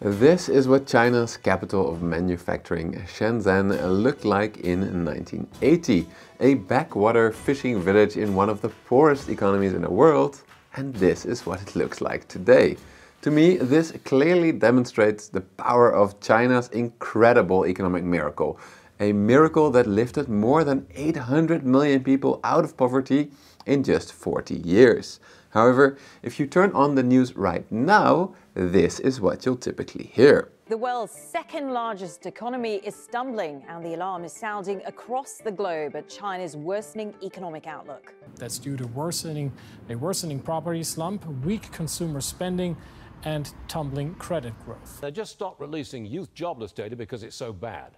This is what China's capital of manufacturing, Shenzhen, looked like in 1980. A backwater fishing village in one of the poorest economies in the world. And this is what it looks like today. To me, this clearly demonstrates the power of China's incredible economic miracle. A miracle that lifted more than 800 million people out of poverty in just 40 years. However, if you turn on the news right now, this is what you'll typically hear. The world's second largest economy is stumbling, and the alarm is sounding across the globe at China's worsening economic outlook. That's due to a worsening property slump, weak consumer spending, and tumbling credit growth. Now, just stop releasing youth jobless data because it's so bad.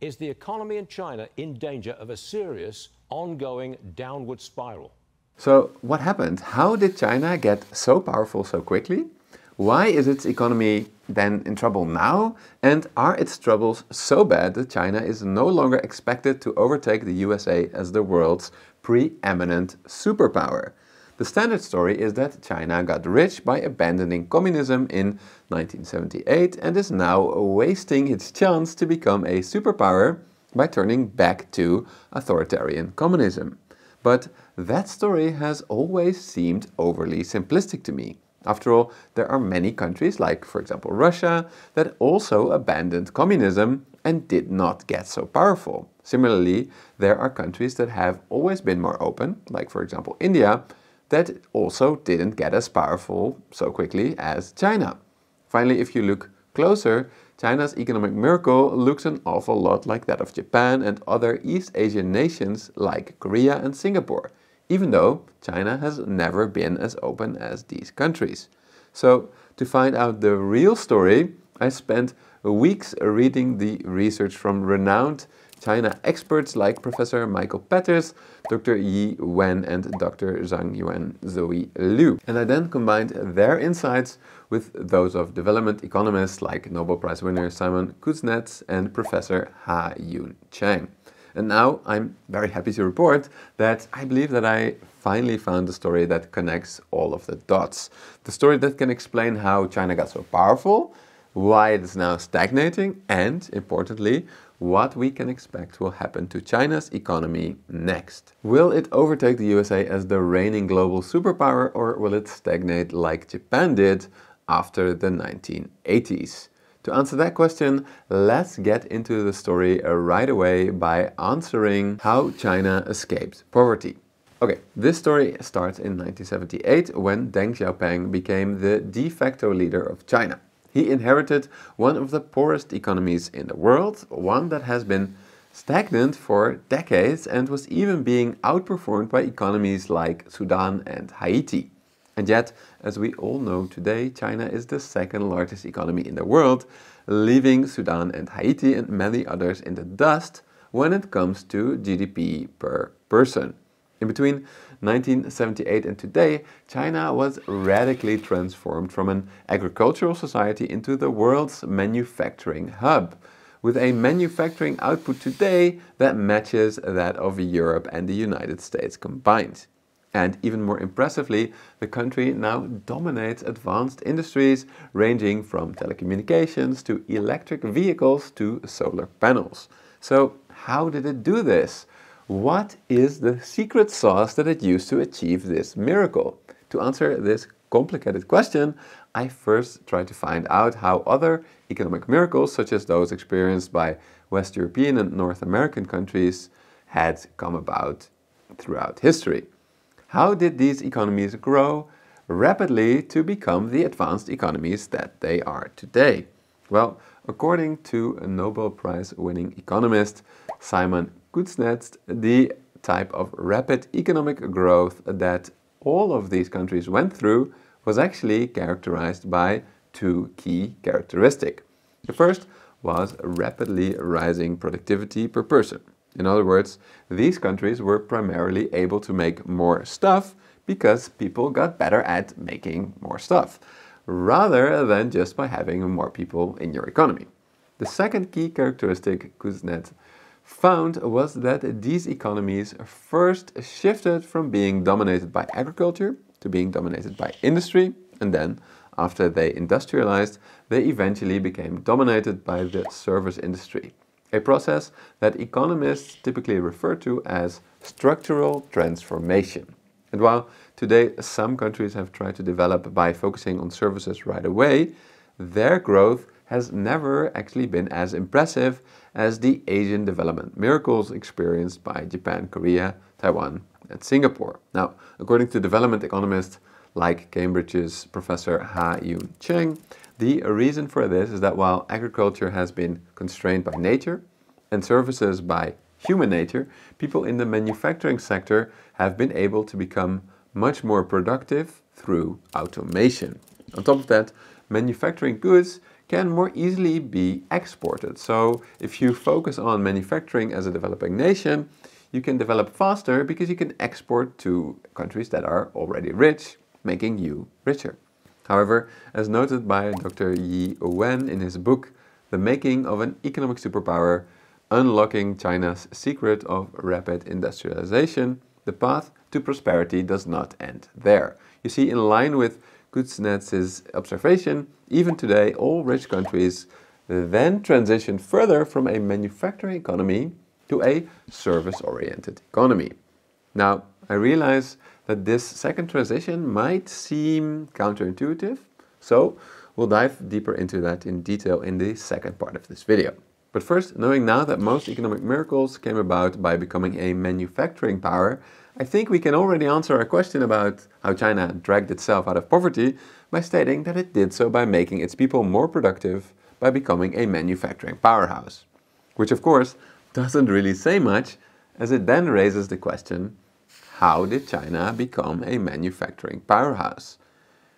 Is the economy in China in danger of a serious, ongoing downward spiral? So what happened? How did China get so powerful so quickly? Why is its economy then in trouble now? And are its troubles so bad that China is no longer expected to overtake the USA as the world's preeminent superpower? The standard story is that China got rich by abandoning communism in 1978 and is now wasting its chance to become a superpower by turning back to authoritarian communism. But that story has always seemed overly simplistic to me. After all, there are many countries, like for example Russia, that also abandoned communism and did not get so powerful. Similarly, there are countries that have always been more open, like for example India, that also didn't get as powerful so quickly as China. Finally, if you look closer, China's economic miracle looks an awful lot like that of Japan and other East Asian nations like Korea and Singapore, even though China has never been as open as these countries. So, to find out the real story, I spent weeks reading the research from renowned China experts like Professor Michael Pettis, Dr. Yi Wen and Dr. Zhang Yuan Zhui Liu. And I then combined their insights with those of development economists like Nobel Prize winner Simon Kuznets and Professor Haiyun Cheng. And now I'm very happy to report that I believe that I finally found the story that connects all of the dots. The story that can explain how China got so powerful, why it is now stagnating, and importantly, what we can expect will happen to China's economy next. Will it overtake the USA as the reigning global superpower, or will it stagnate like Japan did after the 1980s? To answer that question, let's get into the story right away by answering how China escaped poverty. Okay, this story starts in 1978 when Deng Xiaoping became the de facto leader of China. He inherited one of the poorest economies in the world, one that has been stagnant for decades and was even being outperformed by economies like Sudan and Haiti. And yet, as we all know today, China is the second largest economy in the world, leaving Sudan and Haiti and many others in the dust when it comes to GDP per person. In between 1978 and today, China was radically transformed from an agricultural society into the world's manufacturing hub, with a manufacturing output today that matches that of Europe and the United States combined. And even more impressively, the country now dominates advanced industries ranging from telecommunications to electric vehicles to solar panels. So how did it do this? What is the secret sauce that it used to achieve this miracle? To answer this complicated question, I first tried to find out how other economic miracles, such as those experienced by West European and North American countries, had come about throughout history. How did these economies grow rapidly to become the advanced economies that they are today? Well, according to Nobel Prize winning economist Simon Kuznets, the type of rapid economic growth that all of these countries went through was actually characterized by two key characteristics. The first was rapidly rising productivity per person. In other words, these countries were primarily able to make more stuff because people got better at making more stuff, rather than just by having more people in your economy. The second key characteristic Kuznets found was that these economies first shifted from being dominated by agriculture to being dominated by industry, and then After they industrialized, they eventually became dominated by the service industry, a process that economists typically refer to as structural transformation. And while today some countries have tried to develop by focusing on services right away, their growth has never actually been as impressive as the Asian development miracles experienced by Japan, Korea, Taiwan, and Singapore. Now, according to development economists like Cambridge's Professor Haiyun Cheng, the reason for this is that while agriculture has been constrained by nature and services by human nature, people in the manufacturing sector have been able to become much more productive through automation. On top of that, manufacturing goods can more easily be exported. So if you focus on manufacturing as a developing nation, you can develop faster because you can export to countries that are already rich, making you richer. However, as noted by Dr. Yi Wen in his book, The Making of an Economic Superpower, Unlocking China's Secret of Rapid Industrialization, the path to prosperity does not end there. You see, in line with Kuznets' observation, even today, all rich countries then transition further from a manufacturing economy to a service-oriented economy. Now, I realize that this second transition might seem counterintuitive, so we'll dive deeper into that in detail in the second part of this video. But first, knowing now that most economic miracles came about by becoming a manufacturing power, I think we can already answer our question about how China dragged itself out of poverty by stating that it did so by making its people more productive by becoming a manufacturing powerhouse. Which of course doesn't really say much, as it then raises the question, how did China become a manufacturing powerhouse?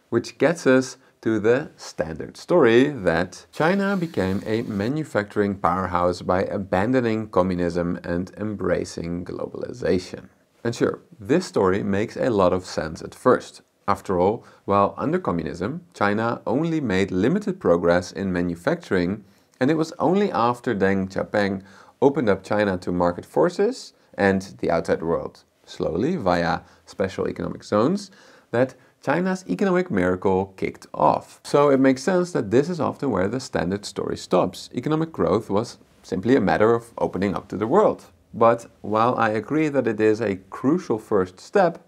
Which gets us to the standard story that China became a manufacturing powerhouse by abandoning communism and embracing globalization. And sure, this story makes a lot of sense at first. After all, while under communism, China only made limited progress in manufacturing, and it was only after Deng Xiaoping opened up China to market forces and the outside world, slowly via special economic zones, that China's economic miracle kicked off. So it makes sense that this is often where the standard story stops. Economic growth was simply a matter of opening up to the world. But while I agree that it is a crucial first step,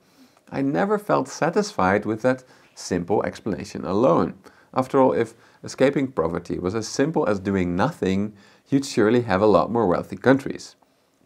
I never felt satisfied with that simple explanation alone. After all, if escaping poverty was as simple as doing nothing, you'd surely have a lot more wealthy countries.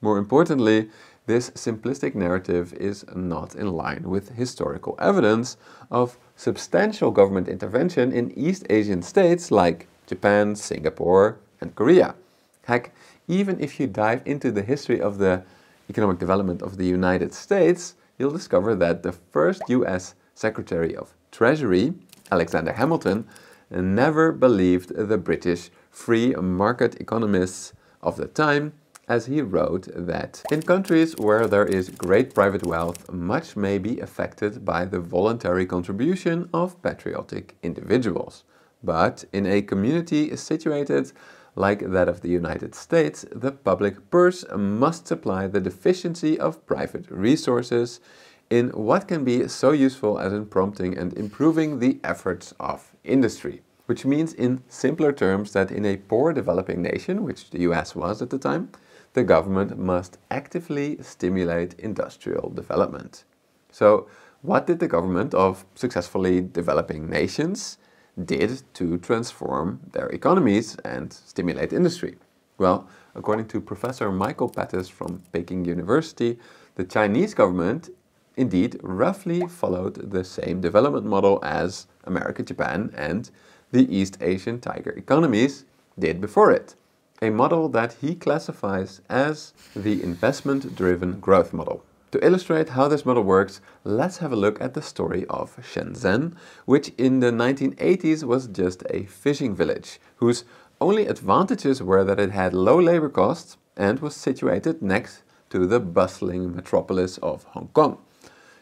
More importantly, this simplistic narrative is not in line with historical evidence of substantial government intervention in East Asian states like Japan, Singapore, and Korea. Heck, even if you dive into the history of the economic development of the United States, you'll discover that the first US Secretary of Treasury, Alexander Hamilton, never believed the British free market economists of the time, as he wrote that in countries where there is great private wealth, much may be affected by the voluntary contribution of patriotic individuals. But in a community situated like that of the United States, the public purse must supply the deficiency of private resources in what can be so useful as in prompting and improving the efforts of industry. Which means in simpler terms that in a poor developing nation, which the US was at the time, the government must actively stimulate industrial development. So what did the government of successfully developing nations did to transform their economies and stimulate industry? Well, according to Professor Michael Pettis from Peking University, the Chinese government indeed roughly followed the same development model as America, Japan, and the East Asian tiger economies did before it, a model that he classifies as the investment-driven growth model. To illustrate how this model works, let's have a look at the story of Shenzhen, which in the 1980s was just a fishing village, whose only advantages were that it had low labor costs and was situated next to the bustling metropolis of Hong Kong.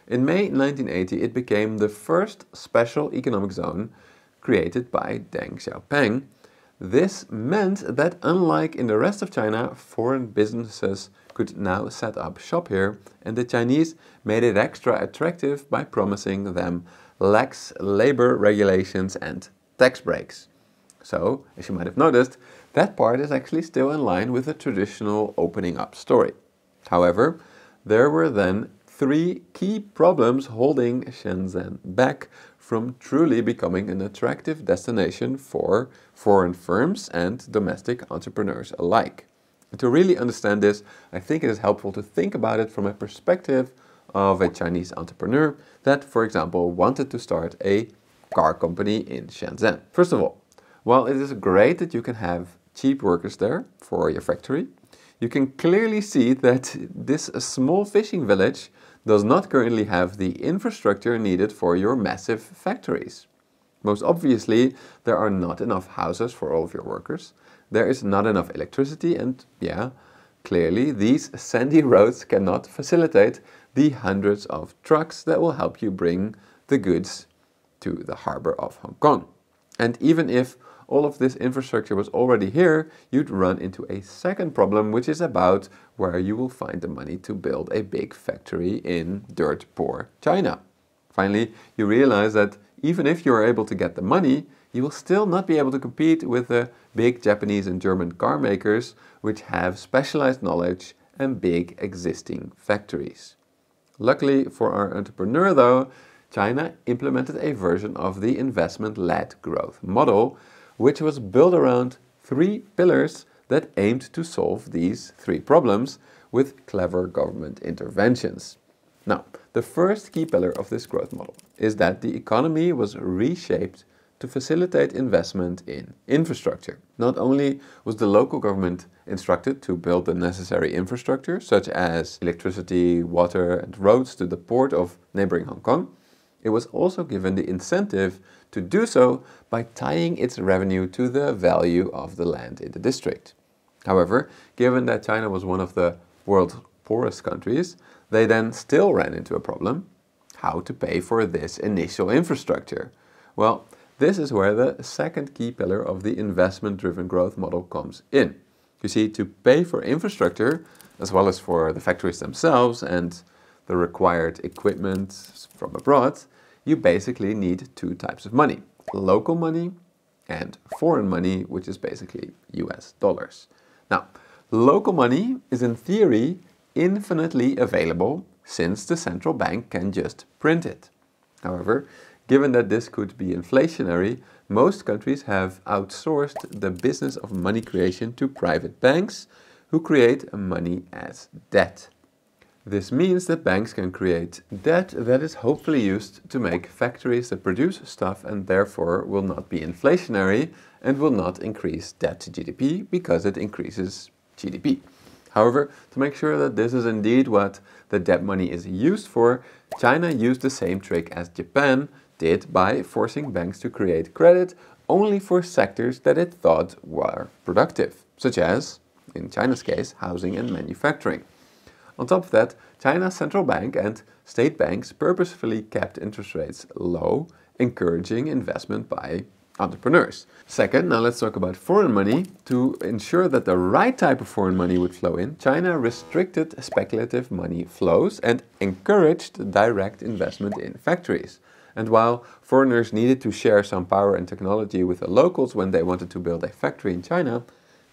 In May 1980, it became the first special economic zone created by Deng Xiaoping. This meant that, unlike in the rest of China, foreign businesses could now set up shop here, and the Chinese made it extra attractive by promising them lax labor regulations and tax breaks. So, as you might have noticed, that part is actually still in line with the traditional opening up story. However, there were then three key problems holding Shenzhen back from truly becoming an attractive destination for foreign firms and domestic entrepreneurs alike. And to really understand this, I think it is helpful to think about it from a perspective of a Chinese entrepreneur that, for example, wanted to start a car company in Shenzhen. First of all, while it is great that you can have cheap workers there for your factory, you can clearly see that this small fishing village does not currently have the infrastructure needed for your massive factories. Most obviously, there are not enough houses for all of your workers, there is not enough electricity, and yeah, clearly these sandy roads cannot facilitate the hundreds of trucks that will help you bring the goods to the harbor of Hong Kong. And even if all of this infrastructure was already here, you'd run into a second problem, which is about where you will find the money to build a big factory in dirt-poor China. Finally, you realize that even if you are able to get the money, you will still not be able to compete with the big Japanese and German car makers, which have specialized knowledge and big existing factories. Luckily for our entrepreneur though, China implemented a version of the investment-led growth model, which was built around three pillars that aimed to solve these three problems with clever government interventions. Now, the first key pillar of this growth model is that the economy was reshaped to facilitate investment in infrastructure. Not only was the local government instructed to build the necessary infrastructure, such as electricity, water, and roads to the port of neighboring Hong Kong, it was also given the incentive to do so by tying its revenue to the value of the land in the district. However, given that China was one of the world's poorest countries, they then still ran into a problem: how to pay for this initial infrastructure. Well, this is where the second key pillar of the investment-driven growth model comes in. You see, to pay for infrastructure, as well as for the factories themselves and the required equipment from abroad, you basically need two types of money: local money and foreign money, which is basically US dollars. Now, local money is in theory infinitely available since the central bank can just print it. However, given that this could be inflationary, most countries have outsourced the business of money creation to private banks who create money as debt. This means that banks can create debt that is hopefully used to make factories that produce stuff and therefore will not be inflationary and will not increase debt to GDP because it increases GDP. However, to make sure that this is indeed what the debt money is used for, China used the same trick as Japan did by forcing banks to create credit only for sectors that it thought were productive, such as, in China's case, housing and manufacturing. On top of that, China's central bank and state banks purposefully kept interest rates low, encouraging investment by entrepreneurs. Second, now let's talk about foreign money. To ensure that the right type of foreign money would flow in, China restricted speculative money flows and encouraged direct investment in factories. And while foreigners needed to share some power and technology with the locals when they wanted to build a factory in China,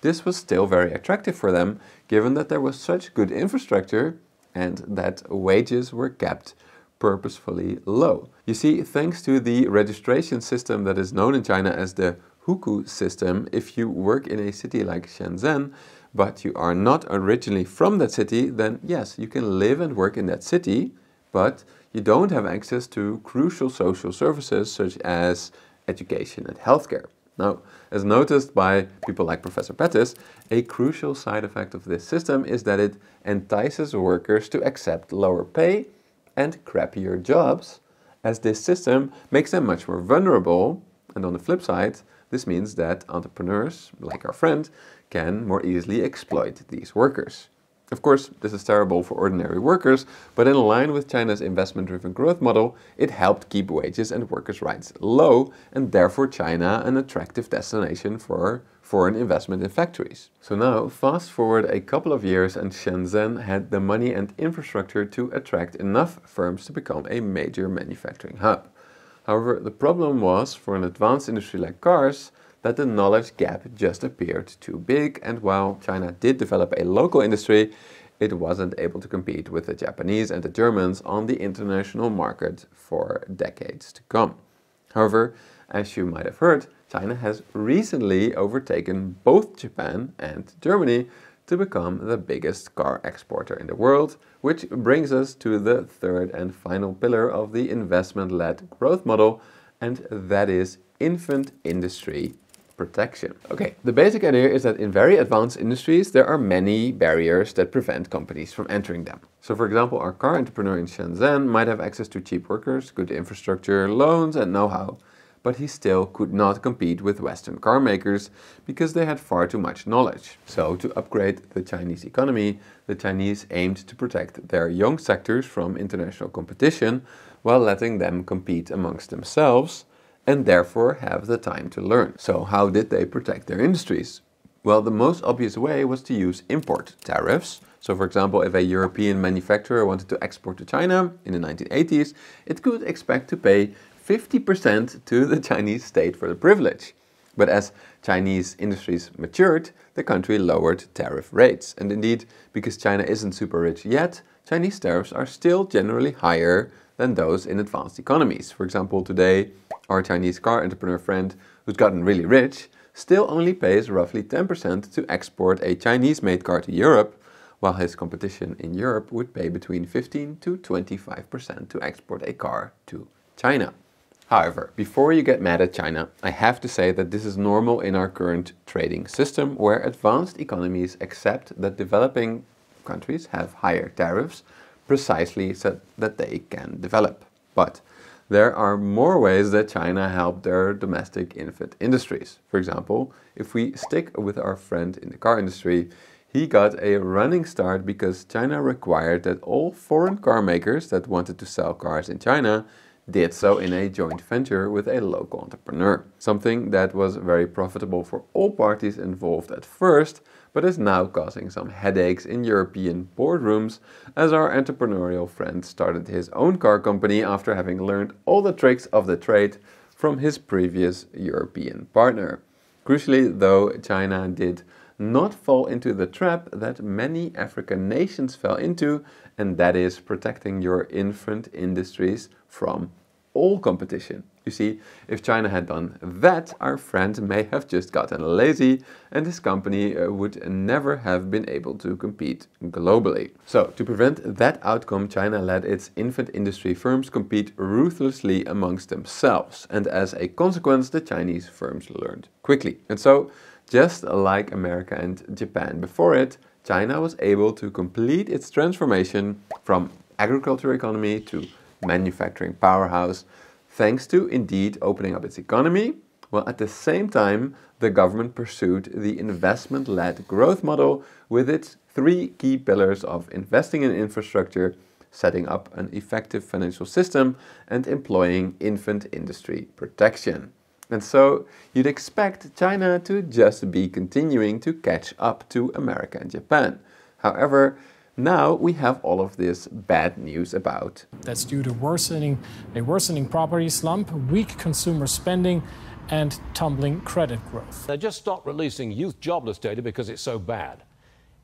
this was still very attractive for them, given that there was such good infrastructure and that wages were kept purposefully low. You see, thanks to the registration system that is known in China as the hukou system, if you work in a city like Shenzhen, but you are not originally from that city, then yes, you can live and work in that city, but you don't have access to crucial social services such as education and healthcare. Now, as noticed by people like Professor Pettis, a crucial side effect of this system is that it entices workers to accept lower pay and crappier jobs, as this system makes them much more vulnerable. And on the flip side, this means that entrepreneurs, like our friend, can more easily exploit these workers. Of course, this is terrible for ordinary workers, but in line with China's investment-driven growth model, it helped keep wages and workers' rights low, and therefore China an attractive destination for foreign investment in factories. So now, fast forward a couple of years and Shenzhen had the money and infrastructure to attract enough firms to become a major manufacturing hub. However, the problem was, for an advanced industry like cars, that the knowledge gap just appeared too big, and while China did develop a local industry, it wasn't able to compete with the Japanese and the Germans on the international market for decades to come. However, as you might have heard, China has recently overtaken both Japan and Germany to become the biggest car exporter in the world, which brings us to the third and final pillar of the investment-led growth model, and that is infant industry protection. Okay, the basic idea is that in very advanced industries, there are many barriers that prevent companies from entering them. So for example, our car entrepreneur in Shenzhen might have access to cheap workers, good infrastructure, loans and know-how, but he still could not compete with Western car makers because they had far too much knowledge. So to upgrade the Chinese economy, the Chinese aimed to protect their young sectors from international competition while letting them compete amongst themselves, and therefore have the time to learn. So how did they protect their industries? Well, the most obvious way was to use import tariffs. So for example, if a European manufacturer wanted to export to China in the 1980s, it could expect to pay 50% to the Chinese state for the privilege. But as Chinese industries matured, the country lowered tariff rates. And indeed, because China isn't super rich yet, Chinese tariffs are still generally higher than those in advanced economies. For example, today, our Chinese car entrepreneur friend, who's gotten really rich, still only pays roughly 10% to export a Chinese-made car to Europe, while his competition in Europe would pay between 15 to 25% to export a car to China. However, before you get mad at China, I have to say that this is normal in our current trading system, where advanced economies accept that developing countries have higher tariffs precisely so that they can develop. But there are more ways that China helped their domestic infant industries. For example, if we stick with our friend in the car industry, he got a running start because China required that all foreign car makers that wanted to sell cars in China did so in a joint venture with a local entrepreneur. Something that was very profitable for all parties involved at first, but is now causing some headaches in European boardrooms, as our entrepreneurial friend started his own car company after having learned all the tricks of the trade from his previous European partner. Crucially though, China did not fall into the trap that many African nations fell into, and that is protecting your infant industries from all competition. You see, if China had done that, our friend may have just gotten lazy and his company would never have been able to compete globally. So to prevent that outcome, China let its infant industry firms compete ruthlessly amongst themselves. And as a consequence, the Chinese firms learned quickly. And so, just like America and Japan before it, China was able to complete its transformation from agriculture economy to manufacturing powerhouse, thanks to indeed opening up its economy, while at the same time the government pursued the investment-led growth model with its three key pillars of investing in infrastructure, setting up an effective financial system, and employing infant industry protection. And so you'd expect China to just be continuing to catch up to America and Japan. However, now we have all of this bad news about. That's due to a worsening property slump, weak consumer spending, and tumbling credit growth. Now just stop releasing youth jobless data because it's so bad.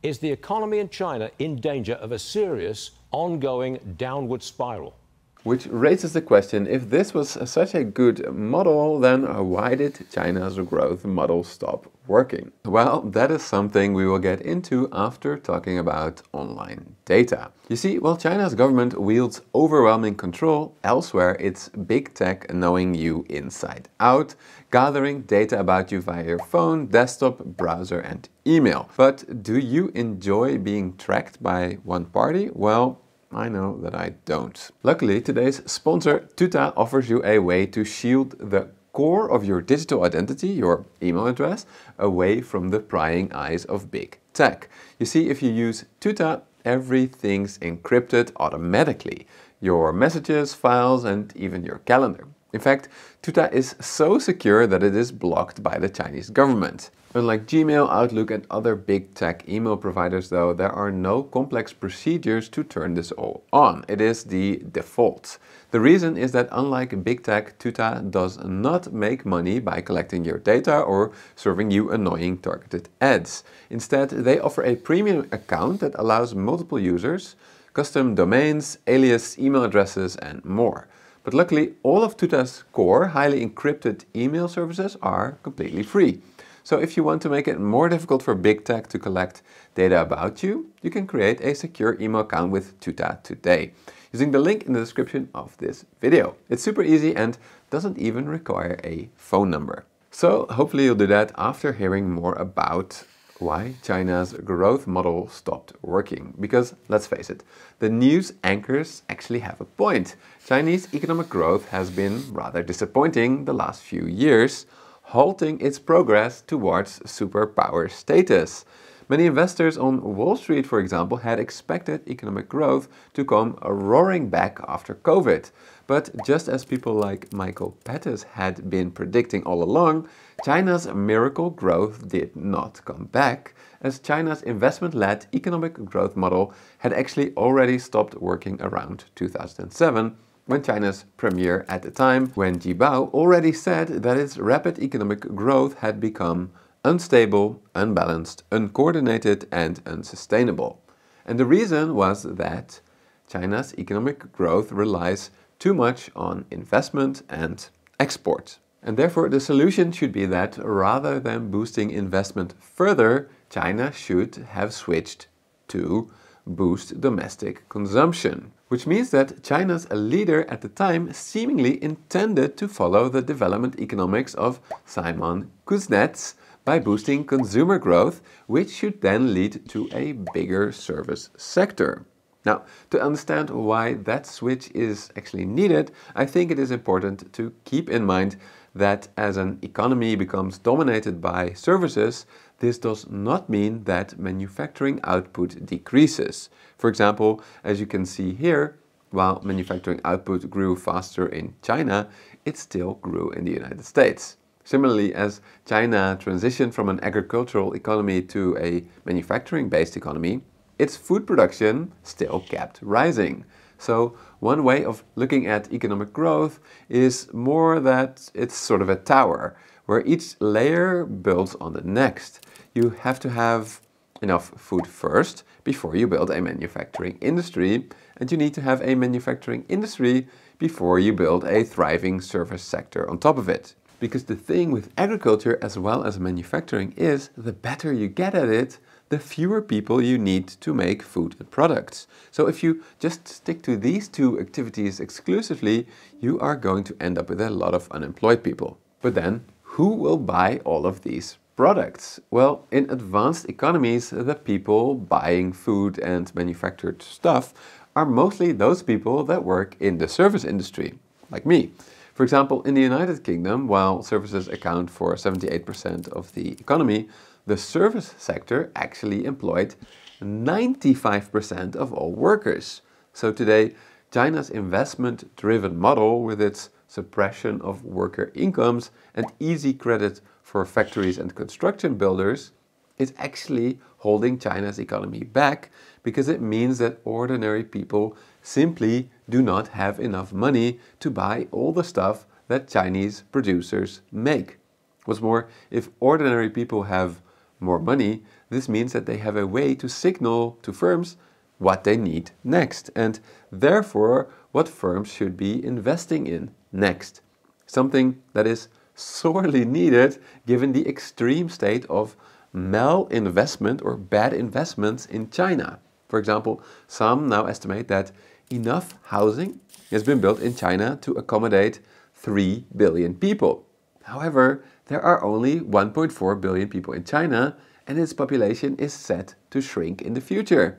Is the economy in China in danger of a serious, ongoing downward spiral? Which raises the question, if this was such a good model, then why did China's growth model stop working? Well, that is something we will get into after talking about online data. You see, while China's government wields overwhelming control, elsewhere it's big tech knowing you inside out, gathering data about you via your phone, desktop, browser and email. But do you enjoy being tracked by one party? Well, I know that I don't. Luckily, today's sponsor, Tuta, offers you a way to shield the core of your digital identity, your email address, away from the prying eyes of big tech. You see, if you use Tuta, everything's encrypted automatically. Your messages, files, and even your calendar. In fact, Tuta is so secure that it is blocked by the Chinese government. Unlike Gmail, Outlook and other big tech email providers though, there are no complex procedures to turn this all on. It is the default. The reason is that unlike big tech, Tuta does not make money by collecting your data or serving you annoying targeted ads. Instead, they offer a premium account that allows multiple users, custom domains, alias email addresses and more. But luckily, all of Tuta's core highly encrypted email services are completely free. So if you want to make it more difficult for big tech to collect data about you, you can create a secure email account with Tuta today, using the link in the description of this video. It's super easy and doesn't even require a phone number. So hopefully you'll do that after hearing more about why China's growth model stopped working. Because let's face it, the news anchors actually have a point. Chinese economic growth has been rather disappointing the last few years, halting its progress towards superpower status. Many investors on Wall Street, for example, had expected economic growth to come roaring back after COVID. But just as people like Michael Pettis had been predicting all along, China's miracle growth did not come back, as China's investment-led economic growth model had actually already stopped working around 2007. When China's premier at the time, Wen Jiabao, already said that its rapid economic growth had become unstable, unbalanced, uncoordinated and unsustainable. And the reason was that China's economic growth relies too much on investment and export. And therefore the solution should be that rather than boosting investment further, China should have switched to boost domestic consumption. Which means that China's leader at the time seemingly intended to follow the development economics of Simon Kuznets by boosting consumer growth, which should then lead to a bigger service sector. Now, to understand why that switch is actually needed, I think it is important to keep in mind that as an economy becomes dominated by services, this does not mean that manufacturing output decreases. For example, as you can see here, while manufacturing output grew faster in China, it still grew in the United States. Similarly, as China transitioned from an agricultural economy to a manufacturing-based economy, its food production still kept rising. So one way of looking at economic growth is more that it's sort of a tower, where each layer builds on the next. You have to have enough food first before you build a manufacturing industry, and you need to have a manufacturing industry before you build a thriving service sector on top of it. Because the thing with agriculture as well as manufacturing is, the better you get at it, the fewer people you need to make food and products. So if you just stick to these two activities exclusively, you are going to end up with a lot of unemployed people. But then, who will buy all of these products? Well, in advanced economies, the people buying food and manufactured stuff are mostly those people that work in the service industry, like me. For example, in the United Kingdom, while services account for 78% of the economy, the service sector actually employed 95% of all workers. So today, China's investment-driven model with its suppression of worker incomes and easy credit for factories and construction builders is actually holding China's economy back, because it means that ordinary people simply do not have enough money to buy all the stuff that Chinese producers make. What's more, if ordinary people have more money, this means that they have a way to signal to firms what they need next, and therefore what firms should be investing in next. Something that is sorely needed given the extreme state of malinvestment or bad investments in China. For example, some now estimate that enough housing has been built in China to accommodate 3 billion people. However, there are only 1.4 billion people in China, and its population is set to shrink in the future.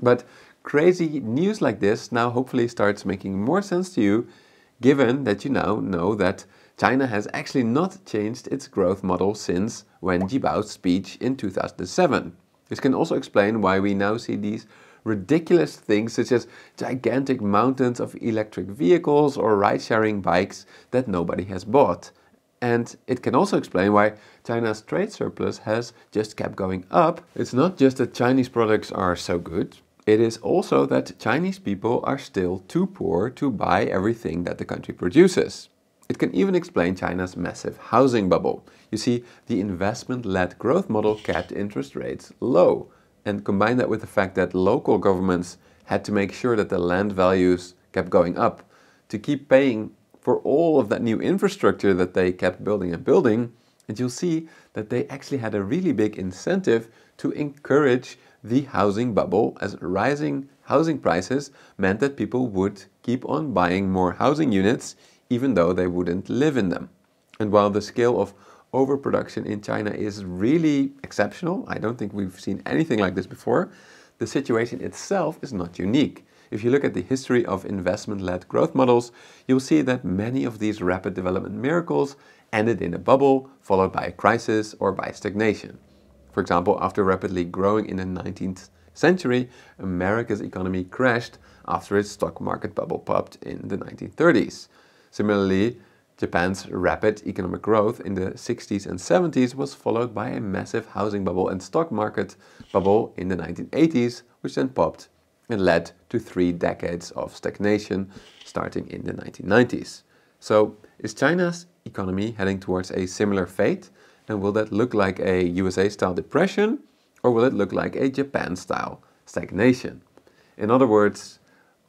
But crazy news like this now hopefully starts making more sense to you, given that you now know that China has actually not changed its growth model since Wen Jiabao's speech in 2007. This can also explain why we now see these ridiculous things such as gigantic mountains of electric vehicles or ride-sharing bikes that nobody has bought. And it can also explain why China's trade surplus has just kept going up. It's not just that Chinese products are so good, it is also that Chinese people are still too poor to buy everything that the country produces. It can even explain China's massive housing bubble. You see, the investment-led growth model kept interest rates low. And combine that with the fact that local governments had to make sure that the land values kept going up to keep paying for all of that new infrastructure that they kept building and building, and you'll see that they actually had a really big incentive to encourage the housing bubble, as rising housing prices meant that people would keep on buying more housing units even though they wouldn't live in them. And while the scale of overproduction in China is really exceptional, I don't think we've seen anything like this before, the situation itself is not unique. If you look at the history of investment-led growth models, you'll see that many of these rapid development miracles ended in a bubble, followed by a crisis or by stagnation. For example, after rapidly growing in the 19th century, America's economy crashed after its stock market bubble popped in the 1930s. Similarly, Japan's rapid economic growth in the 60s and 70s was followed by a massive housing bubble and stock market bubble in the 1980s, which then popped and led to 3 decades of stagnation starting in the 1990s. So, is China's economy heading towards a similar fate? And will that look like a USA-style depression, or will it look like a Japan-style stagnation? In other words,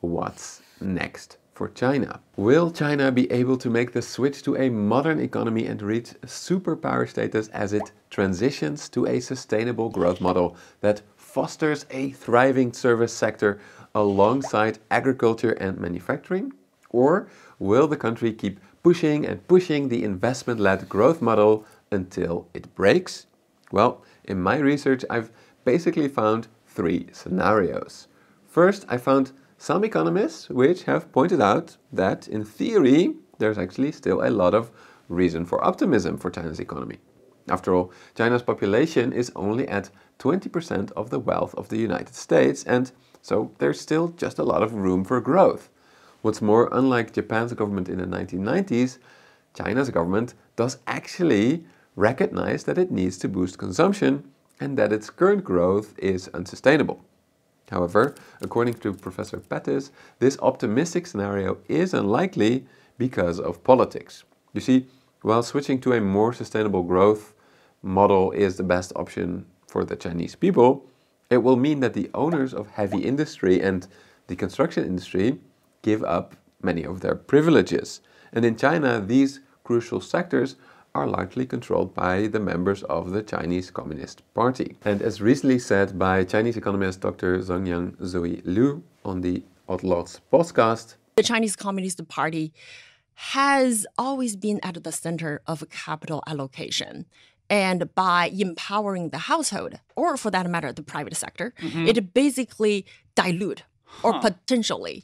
what's next for China? Will China be able to make the switch to a modern economy and reach superpower status as it transitions to a sustainable growth model that fosters a thriving service sector alongside agriculture and manufacturing? Or will the country keep pushing and pushing the investment-led growth model until it breaks? Well, in my research I've basically found 3 scenarios. First, I found some economists which have pointed out that, in theory, there's actually still a lot of reason for optimism for China's economy. After all, China's population is only at 20% of the wealth of the United States, and so there's still just a lot of room for growth. What's more, unlike Japan's government in the 1990s, China's government does actually recognize that it needs to boost consumption and that its current growth is unsustainable. However, according to Professor Pettis, this optimistic scenario is unlikely because of politics. You see, while switching to a more sustainable growth model is the best option for the Chinese people, it will mean that the owners of heavy industry and the construction industry give up many of their privileges. And in China, these crucial sectors are largely controlled by the members of the Chinese Communist Party. And as recently said by Chinese economist Dr. Zongyang Zoe Liu on the Odd Lots podcast, the Chinese Communist Party has always been at the center of capital allocation. And by empowering the household, or for that matter, the private sector, it basically dilute or potentially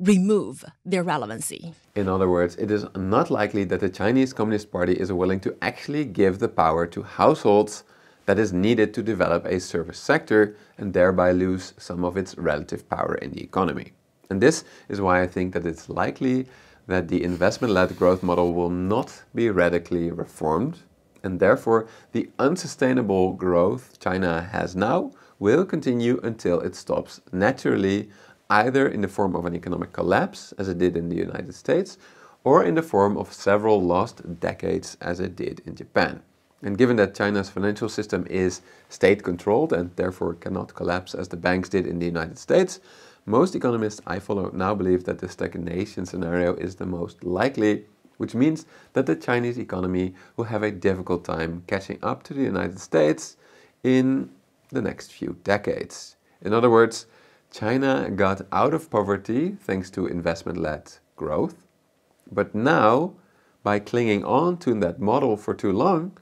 remove their relevancy. In other words, it is not likely that the Chinese Communist Party is willing to actually give the power to households that is needed to develop a service sector and thereby lose some of its relative power in the economy. And this is why I think that it's likely that the investment-led growth model will not be radically reformed, and therefore the unsustainable growth China has now will continue until it stops naturally, either in the form of an economic collapse, as it did in the United States, or in the form of several lost decades, as it did in Japan. And given that China's financial system is state-controlled and therefore cannot collapse as the banks did in the United States, most economists I follow now believe that the stagnation scenario is the most likely, which means that the Chinese economy will have a difficult time catching up to the United States in the next few decades. In other words, China got out of poverty thanks to investment-led growth, but now, by clinging on to that model for too long,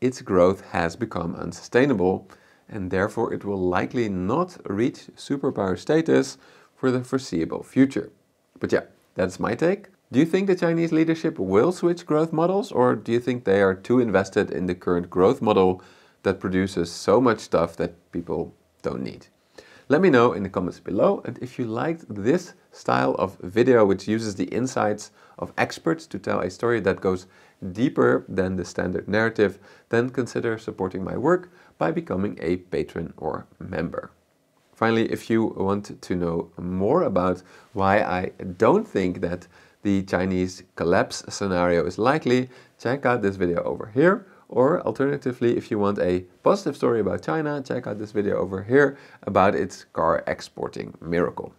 its growth has become unsustainable, and therefore it will likely not reach superpower status for the foreseeable future. But yeah, that's my take. Do you think the Chinese leadership will switch growth models, or do you think they are too invested in the current growth model that produces so much stuff that people don't need? Let me know in the comments below, and if you liked this style of video, which uses the insights of experts to tell a story that goes deeper than the standard narrative, then consider supporting my work by becoming a patron or member. Finally, if you want to know more about why I don't think that the Chinese collapse scenario is likely, check out this video over here. Or alternatively, if you want a positive story about China, check out this video over here about its car exporting miracle.